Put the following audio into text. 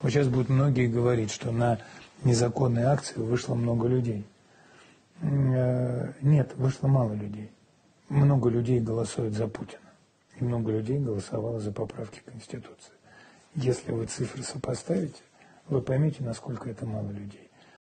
Вот сейчас будут многие говорить, что на незаконные акции вышло много людей. Нет, вышло мало людей. Много людей голосуют за Путина. И много людей голосовало за поправки к Конституции. Если вы цифры сопоставите, вы поймете, насколько это мало людей.